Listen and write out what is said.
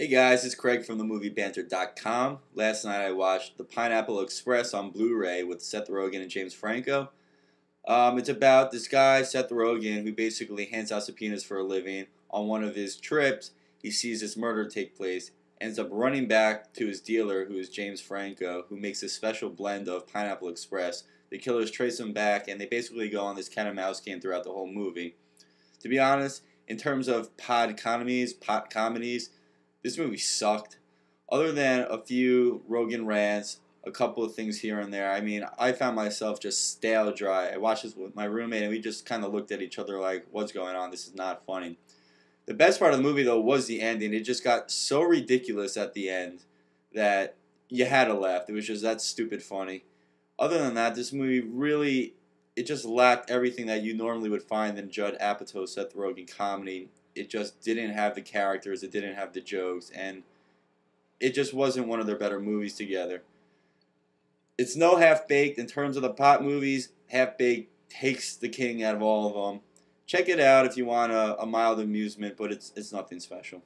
Hey guys, it's Craig from TheMovieBanter.com. Last night I watched The Pineapple Express on Blu-ray with Seth Rogen and James Franco. It's about this guy, Seth Rogen, who basically hands out subpoenas for a living. On one of his trips, he sees this murder take place, ends up running back to his dealer, who is James Franco, who makes a special blend of Pineapple Express. The killers trace him back, and they basically go on this cat and mouse game throughout the whole movie. To be honest, in terms of pod comedies, this movie sucked. Other than a few Rogan rants, a couple of things here and there, I mean, I found myself just stale dry. I watched this with my roommate and we just kind of looked at each other like, what's going on? This is not funny. The best part of the movie, though, was the ending. It just got so ridiculous at the end that you had to laugh. It was just that stupid funny. Other than that, this movie really, it just lacked everything that you normally would find in Judd Apatow, Seth Rogen comedy. It just didn't have the characters, it didn't have the jokes, and it just wasn't one of their better movies together. It's no Half-Baked. In terms of the pot movies, Half-Baked takes the king out of all of them. Check it out if you want a mild amusement, but it's nothing special.